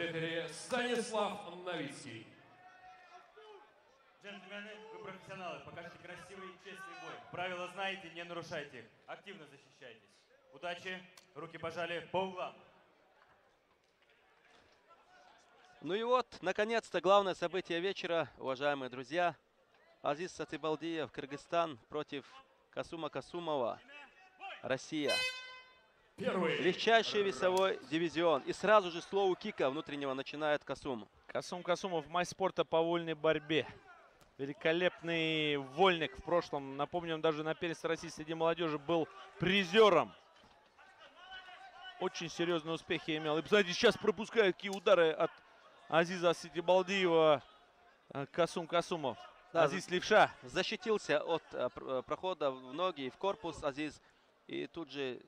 Рефери Станислав Новицкий. Джентльмены, вы профессионалы, покажите красивый и честный бой. Правила знаете, не нарушайте их. Активно защищайтесь. Удачи, руки пожали по углам. Ну и вот, наконец-то, главное событие вечера, уважаемые друзья. Азиз Сатыбалдиев, Кыргызстан, против Касума Касумова, Россия. Первый. Легчайший весовой дивизион. И сразу же с лоу-кика внутреннего начинает Касум. Касум Касумов, мастер спорта по вольной борьбе. Великолепный вольник в прошлом. Напомню, он даже на первенстве России среди молодежи был призером. Очень серьезные успехи имел. И, кстати, сейчас пропускает какие удары от Азиза Сатыбалдиева Касум Касумов. Да, Азиз левша. Защитился от прохода в ноги и в корпус Азиз. И тут же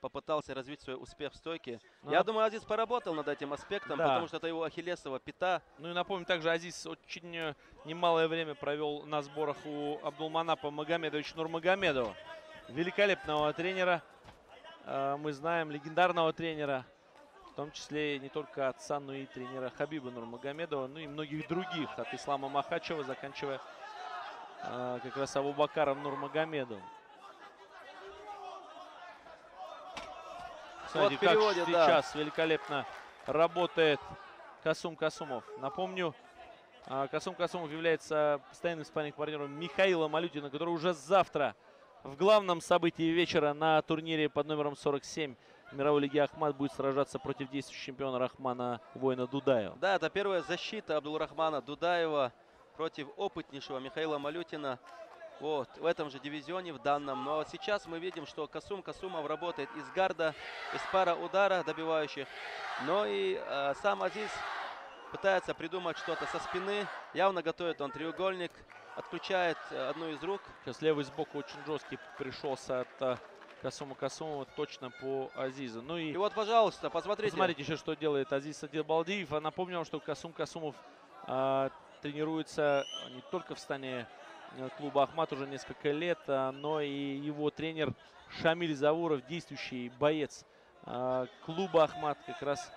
попытался развить свой успех в стойке. Я думаю, Азиз поработал над этим аспектом, потому что это его ахиллесова пята. Ну и напомню, также Азиз очень немалое время провел на сборах у Абдулманапа Магомедовича Нурмагомедова. Великолепного тренера. Мы знаем легендарного тренера, в том числе не только отца, но и тренера Хабиба Нурмагомедова, ну и многих других, от Ислама Махачева, заканчивая как раз Абубакаром Нурмагомедовым. Смотрите, как сейчас великолепно работает Касум Касумов. Напомню, Касум Касумов является постоянным спарринг-партнером Михаила Малютина, который уже завтра в главном событии вечера на турнире под номером 47 мировой лиги Ахмат будет сражаться против действующего чемпиона Рахмана Воина Дудаева. Да, это первая защита Абдул-Рахмана Дудаева против опытнейшего Михаила Малютина. Вот, в этом же дивизионе, в данном. Но сейчас мы видим, что Касум Касумов работает из гарда, из пара удара добивающих. Но и сам Азиз пытается придумать что-то со спины. Явно готовит он треугольник. Отключает одну из рук. Сейчас левый сбоку очень жесткий пришелся от Касума Касумова точно по Азизу. Ну и вот, пожалуйста, посмотрите еще, что делает Азиз Сатыбалдиев. А напомню вам, что Касум Касумов тренируется не только в стане клуба Ахмат уже несколько лет, но и его тренер Шамиль Завуров, действующий боец клуба Ахмат, как раз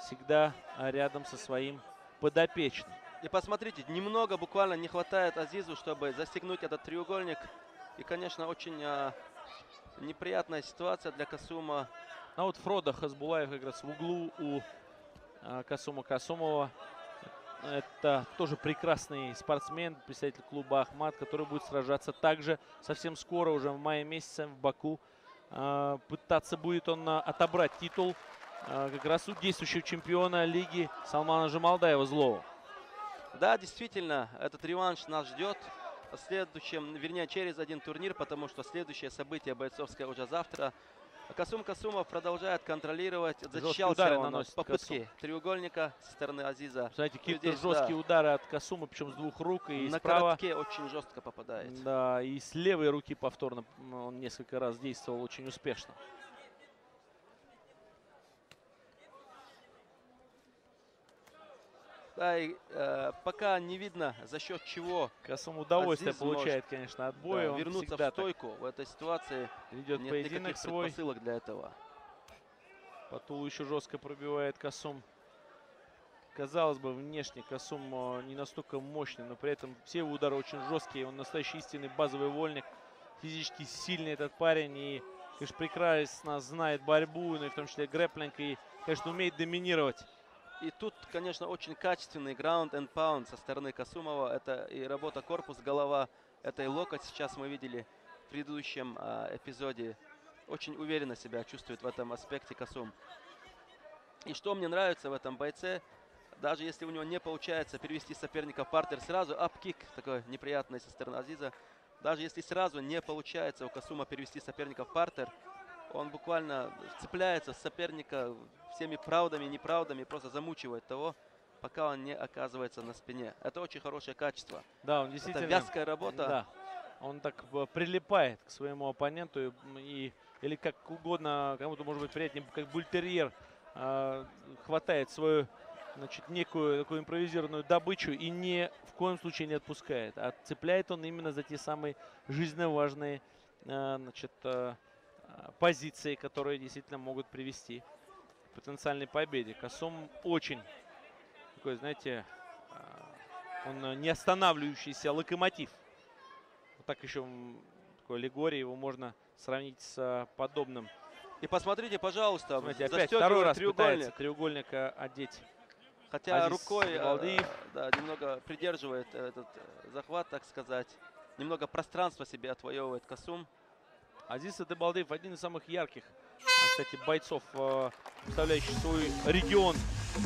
всегда рядом со своим подопечным. И посмотрите, немного буквально не хватает Азизу, чтобы застегнуть этот треугольник. И, конечно, очень неприятная ситуация для Касума. А вот Фроди Хасбулаев как раз в углу у Касума Касумова. Это тоже прекрасный спортсмен, представитель клуба Ахмат, который будет сражаться также совсем скоро, уже в мае месяце в Баку. Пытаться будет он отобрать титул как раз у действующего чемпиона лиги Салмана Жамалдаева Злова. Да, действительно, этот реванш нас ждет в следующем, вернее, через один турнир, потому что следующее событие бойцовское уже завтра. Касум Касумов продолжает контролировать, защищался он от попытки треугольника со стороны Азиза. Знаете, какие-то жесткие удары от Касума, причем с двух рук и на справа. На коротке очень жестко попадает. Да, и с левой руки повторно он несколько раз действовал очень успешно. Да, и, пока не видно, за счет чего Касум удовольствие получает, конечно, от боя. Да, вернуться в стойку в этой ситуации. Ведет нет поединок свой. Предпосылок для этого. По туловищу жестко пробивает Касум. Казалось бы, внешне Касум не настолько мощный, но при этом все его удары очень жесткие. Он настоящий истинный базовый вольник. Физически сильный этот парень. И, конечно, прекрасно знает борьбу, ну и в том числе грэпплинг. И, конечно, умеет доминировать. И тут, конечно, очень качественный ground and pound со стороны Касумова. Это и работа корпус-голова, это и локоть. Сейчас мы видели в предыдущем эпизоде. Очень уверенно себя чувствует в этом аспекте Касум. И что мне нравится в этом бойце, даже если у него не получается перевести соперника в партер сразу, апкик такой неприятный со стороны Азиза. Даже если сразу не получается у Касума перевести соперника в партер, он буквально цепляется с соперника всеми правдами и неправдами, просто замучивает того, пока он не оказывается на спине. Это очень хорошее качество. Да, он действительно... Это вязкая работа. Да, он так прилипает к своему оппоненту. Или как угодно, кому-то может быть приятнее, как бультерьер хватает свою, значит, некую такую импровизированную добычу и ни в коем случае не отпускает. А цепляет он именно за те самые жизненно важные, значит, позиции, которые действительно могут привести к потенциальной победе. Касум очень Такой, знаете, он не останавливающийся локомотив. Вот так еще такой аллегория, его можно сравнить с подобным. И посмотрите, пожалуйста, знаете, опять второй раз пытается треугольника одеть. Хотя Азиз рукой да, немного придерживает этот захват, так сказать. Немного пространства себе отвоевывает Касум. Азиз Сатыбалдиев один из самых ярких, кстати, бойцов, представляющих свой регион,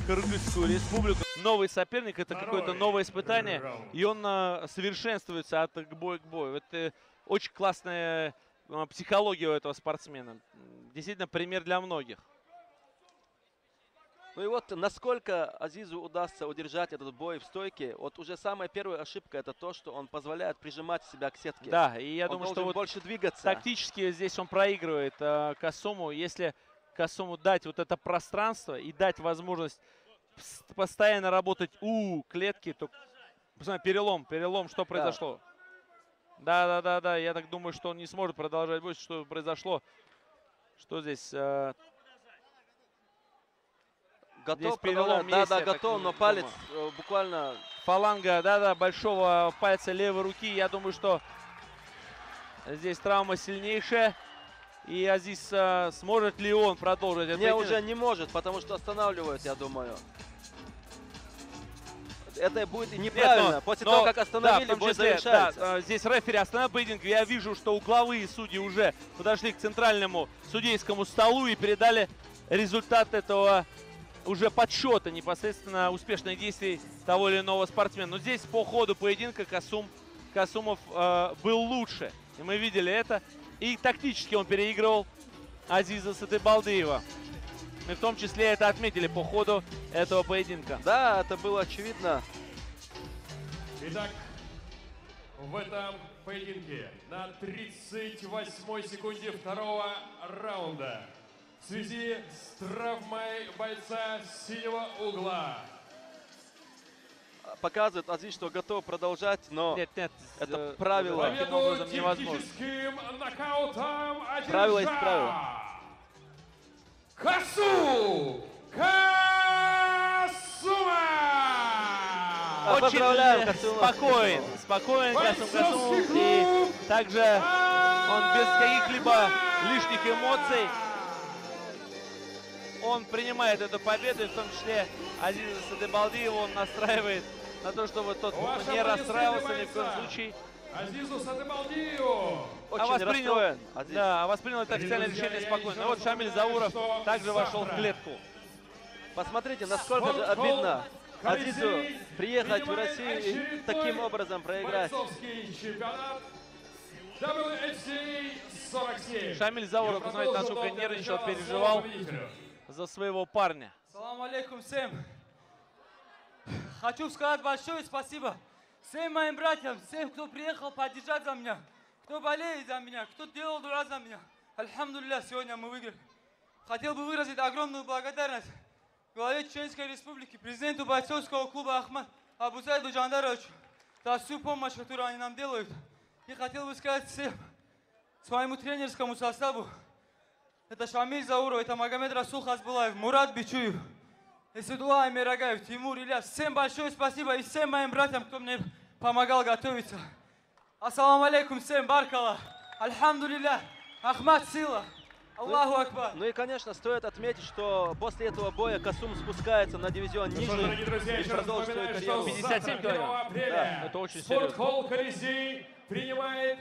Кыргызскую республику. Новый соперник, это какое-то новое испытание, и он совершенствуется от боя к бою. Это очень классная психология у этого спортсмена. Действительно, пример для многих. Ну и вот насколько Азизу удастся удержать этот бой в стойке. Вот уже самая первая ошибка — это то, что он позволяет прижимать себя к сетке. Да, и я думаю, что вот больше двигаться. Тактически здесь он проигрывает Касуму. Если Касуму дать вот это пространство и дать возможность постоянно работать у клетки, то перелом, что произошло? Да, я так думаю, что он не сможет продолжать бой. Что произошло? Что здесь? Готов, перелом, готов, но палец буквально... Фаланга, большого пальца левой руки. Я думаю, что здесь травма сильнейшая. И Азиз, сможет ли он продолжить это? Не, уже не может, потому что останавливают, я думаю. Это будет неправильно. После того, как остановили, будет завершаться. Здесь рефери остановил поединок. Я вижу, что угловые судьи уже подошли к центральному судейскому столу и передали результат этого... уже подсчета непосредственно успешных действий того или иного спортсмена. Но здесь по ходу поединка Касумов был лучше. И мы видели это. И тактически он переигрывал Азиза Сатыбалдиева. Мы в том числе это отметили по ходу этого поединка. Да, это было очевидно. Итак, в этом поединке на 38-й секунде второго раунда в связи с травмой бойца синего угла показывает Азиз, что готов продолжать, но нет, это правило таким образом невозможно. Правило исправил. Касум Касумов! Очень спокоен Касумов. И также он без каких-либо лишних эмоций он принимает эту победу, и в том числе Азиза Сатыбалдиева он настраивает на то, чтобы тот не расстраивался ни в коем случае. Азизу Сатыбалдиеву! Воспринял это официальное решение спокойно. Вот Шамиль Завуров также вошел в клетку. Посмотрите, насколько же обидно Азизу приехать в Россию и таким образом проиграть. WFC 47. Шамиль Завуров, посмотрите, насколько нервничал, переживал за своего парня. Салам алейкум всем. Хочу сказать большое спасибо всем моим братьям, всем, кто приехал поддержать за меня, кто болеет за меня, кто делал дура за меня. Альхамдулилля, сегодня мы выиграли. Хотел бы выразить огромную благодарность главе Чеченской Республики, президенту бойцовского клуба Ахмад Абузайду Джандаровичу за всю помощь, которую они нам делают. И хотел бы сказать всем, своему тренерскому составу, это Шамиль Завуров, это Магомед Расул Хазбулаев, Мурат Бичуев, Эсидула Амирагаев, Тимур Илья. Всем большое спасибо и всем моим братьям, кто мне помогал готовиться. Ассаламу алейкум всем, баркала, альхамдулилля, Ахмад сила, Аллаху акбар. Ну и, конечно, стоит отметить, что после этого боя Касум спускается на дивизион ниже и продолжит свою карьеру. 57 апреля это очень серьезно. Принимает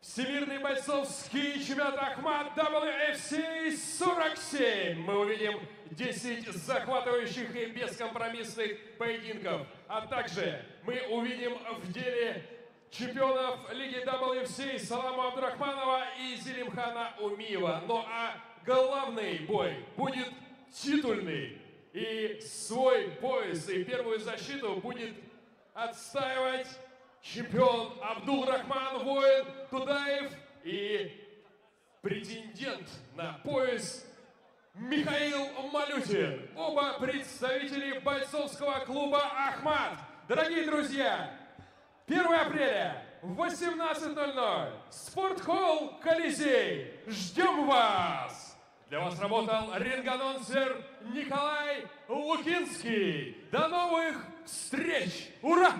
Всемирный бойцовский чемпионат Ахмат WFC 47. Мы увидим 10 захватывающих и бескомпромиссных поединков. А также мы увидим в деле чемпионов Лиги WFC Саламу Абдурахманова и Зелимхана Умиева. Ну а главный бой будет титульный. И свой пояс и первую защиту будет отстаивать чемпион Абдул-Рахман Воин Дудаев и претендент на пояс Михаил Малютин. Оба представители бойцовского клуба «Ахмат». Дорогие друзья, 1 апреля в 18:00 спорт-холл «Колизей». Ждем вас! Для вас работал ринг-анонсер Николай Лукинский. До новых встреч! Ура!